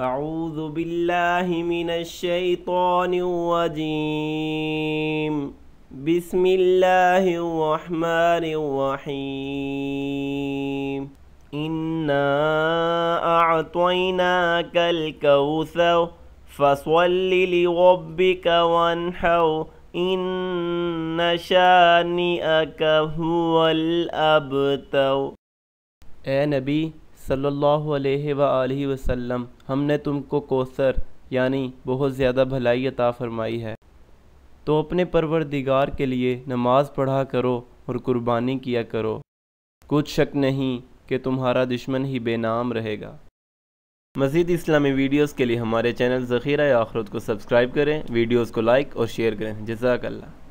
اعوذ باللہ من الشیطان الرجیم بسم اللہ الرحمن الرحیم انا اعطیناک الکوثر فصل لربک وانحر ان شانئک هو الابتر۔ اے نبی صلی اللہ علیہ وآلہ وسلم، ہم نے تم کو کوثر یعنی بہت زیادہ بھلائی عطا فرمائی ہے، تو اپنے پروردگار کے لیے نماز پڑھا کرو اور قربانی کیا کرو، کچھ شک نہیں کہ تمہارا دشمن ہی بے نام رہے گا۔ مزید اسلامی ویڈیوز کے لیے ہمارے چینل ذخیرہ آخرت کو سبسکرائب کریں، ویڈیوز کو لائک اور شیئر کریں۔ جزاک اللہ۔